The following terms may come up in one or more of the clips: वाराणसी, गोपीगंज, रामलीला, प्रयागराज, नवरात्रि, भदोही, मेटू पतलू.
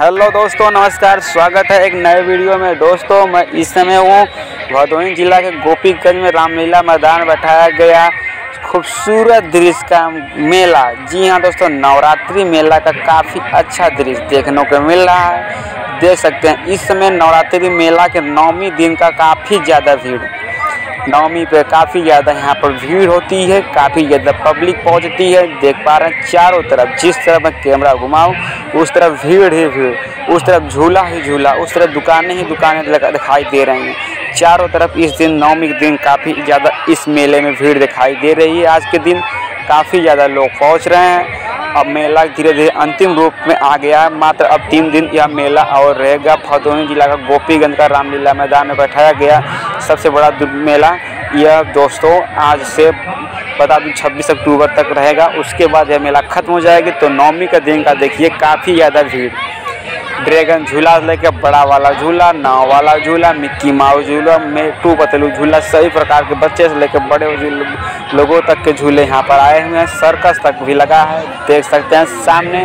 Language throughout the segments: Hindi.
हेलो दोस्तों, नमस्कार। स्वागत है एक नए वीडियो में। दोस्तों, मैं इस समय हूँ भदोही जिला के गोपीगंज में रामलीला मैदान बैठाया गया खूबसूरत दृश्य का मेला। जी हाँ दोस्तों, नवरात्रि मेला का काफ़ी अच्छा दृश्य देखने को मिल रहा है। देख सकते हैं इस समय नवरात्रि मेला के नौवीं दिन का काफ़ी ज़्यादा भीड़, नवमी पे काफ़ी ज़्यादा यहाँ पर भीड़ होती है, काफ़ी ज़्यादा पब्लिक पहुँचती है। देख पा रहे हैं चारों तरफ, जिस तरफ मैं कैमरा घुमाऊँ उस तरफ भीड़ ही भीड़, उस तरफ झूला ही झूला, उस तरफ दुकानें ही दुकानें दिखाई दे रही हैं चारों तरफ। इस दिन नवमी के दिन काफ़ी ज़्यादा इस मेले में भीड़ दिखाई दे रही है। आज के दिन काफ़ी ज़्यादा लोग पहुँच रहे हैं। अब मेला धीरे धीरे अंतिम रूप में आ गया है। मात्र अब 3 दिन यह मेला और रहेगा। भदोही जिला का गोपीगंज का रामलीला मैदान में बैठाया गया सबसे बड़ा मेला यह दोस्तों आज से बता दूँ 26 अक्टूबर तक रहेगा। उसके बाद यह मेला खत्म हो जाएगी। तो नौमी का दिन का देखिए काफ़ी ज़्यादा भीड़। ड्रैगन झूला लेकर बड़ा वाला झूला, नाव वाला झूला, मिक्की माउस झूला, मेटू पतलू झूला, सभी प्रकार के बच्चे से लेकर बड़े लोगों तक के झूले यहाँ पर आए हुए हैं। सर्कस तक भी लगा है। देख सकते हैं सामने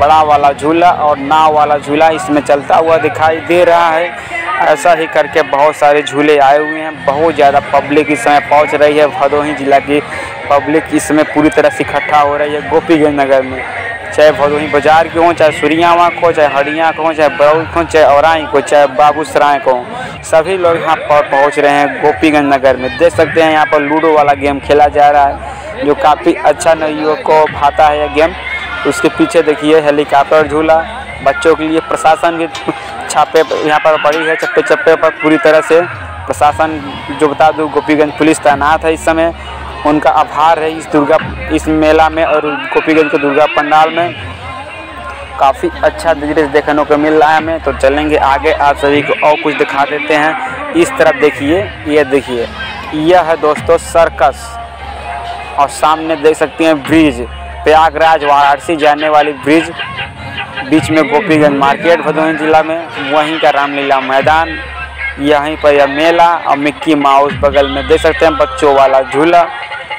बड़ा वाला झूला और नाव वाला झूला इसमें चलता हुआ दिखाई दे रहा है। ऐसा ही करके बहुत सारे झूले आए हुए हैं। बहुत ज़्यादा पब्लिक इस समय पहुँच रही है। भदोही जिला की पब्लिक इसमें पूरी तरह से इकट्ठा हो रही है। गोपीगंज नगर में चाहे भदोही बाजार के हों, चाहे सूर्यावाक हो, चाहे हड़िया को हों, चाहे बरौल को, चाहे औराई को, चाहे बाबूसराय को, सभी लोग यहाँ पर पहुँच रहे हैं गोपीगंज नगर में। देख सकते हैं यहाँ पर लूडो वाला गेम खेला जा रहा है जो काफ़ी अच्छा नवयुवकों को भाता है यह गेम। उसके पीछे देखिए हेलीकॉप्टर झूला बच्चों के लिए। प्रशासन की छापे यहाँ पर पड़ी है, चप्पे चप्पे पर पूरी तरह से प्रशासन, जो बता दूँ गोपीगंज पुलिस तैनात है इस समय। उनका आभार है इस मेला में और गोपीगंज के दुर्गा पंडाल में। काफ़ी अच्छा दृश्य देखने को मिल रहा है हमें। तो चलेंगे आगे, आप सभी को और कुछ दिखा देते हैं। इस तरफ देखिए, ये देखिए, यह है दोस्तों सर्कस। और सामने देख सकते हैं ब्रिज, प्रयागराज वाराणसी जाने वाली ब्रिज, बीच में गोपीगंज मार्केट भदोही जिला में, वहीं का रामलीला मैदान, यहीं पर यह मेला। और मिक्की माउस बगल में देख सकते हैं, बच्चों वाला झूला,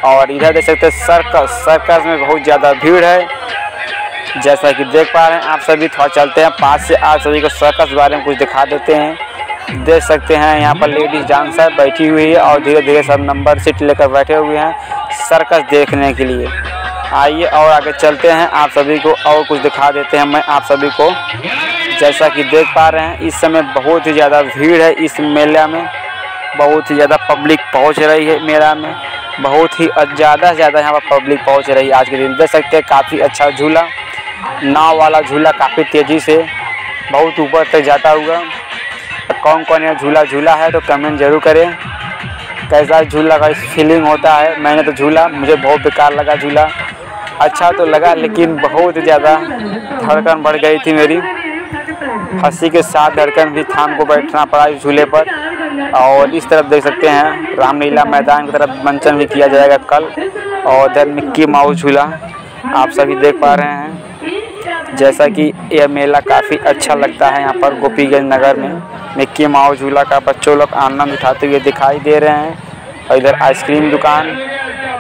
और इधर देख सकते हैं सर्कस। सर्कस में बहुत ज़्यादा भीड़ है जैसा कि देख पा रहे हैं आप सभी। थोड़ा चलते हैं पास से, आप सभी को सर्कस बारे में कुछ दिखा देते हैं। देख सकते हैं यहाँ पर लेडीज डांसर बैठी हुई है और धीरे धीरे सब नंबर सीट लेकर बैठे हुए हैं सर्कस देखने के लिए। आइए और आगे चलते हैं, आप सभी को और कुछ दिखा देते हैं। मैं आप सभी को जैसा कि देख पा रहे हैं इस समय बहुत ही ज़्यादा भीड़ है इस मेला में। बहुत ही ज़्यादा पब्लिक पहुंच रही है मेला में। बहुत ही ज़्यादा से ज़्यादा यहाँ पर पब्लिक पहुंच रही है आज के दिन। देख सकते हैं काफ़ी अच्छा झूला, नाव वाला झूला काफ़ी तेज़ी से बहुत ऊपर तक जाता हुआ। कौन कौन यह झूला झूला है तो कमेंट जरूर करें। कैसा झूला का फीलिंग होता है? मैंने तो झूला, मुझे बहुत बेकार लगा झूला। अच्छा तो लगा लेकिन बहुत ज़्यादा धड़कन बढ़ गई थी मेरी, हंसी के साथ धड़कन भी थाम को बैठना पड़ा इस झूले पर। और इस तरफ देख सकते हैं रामलीला मैदान की तरफ मंचन भी किया जाएगा कल। और इधर मिक्की माउस झूला आप सभी देख पा रहे हैं। जैसा कि यह मेला काफ़ी अच्छा लगता है यहाँ पर गोपीगंज नगर में। मिक्की माउस झूला का बच्चों लोग आनंद उठाते हुए दिखाई दे रहे हैं। और इधर आइसक्रीम दुकान।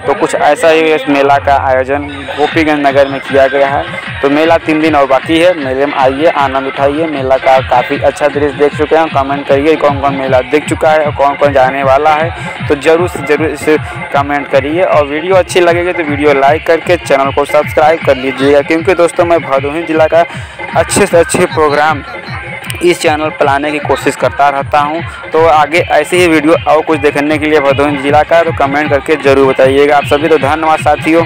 तो कुछ ऐसा ही इस मेला का आयोजन गोपीगंज नगर में किया गया है। तो मेला 3 दिन और बाकी है। मेले में आइए, आनंद उठाइए। मेला का काफ़ी अच्छा दृश्य देख चुके हैं। कमेंट करिए कौन कौन मेला देख चुका है और कौन कौन जाने वाला है। तो ज़रूर से ज़रूर इसे कमेंट करिए। और वीडियो अच्छी लगेगी तो वीडियो लाइक करके चैनल को सब्सक्राइब कर लीजिएगा, क्योंकि दोस्तों मैं भदोही ज़िला का अच्छे से अच्छे प्रोग्राम इस चैनल पर लाने की कोशिश करता रहता हूं। तो आगे ऐसे ही वीडियो और कुछ देखने के लिए भदोही ज़िला का तो कमेंट करके ज़रूर बताइएगा आप सभी। तो धन्यवाद साथियों।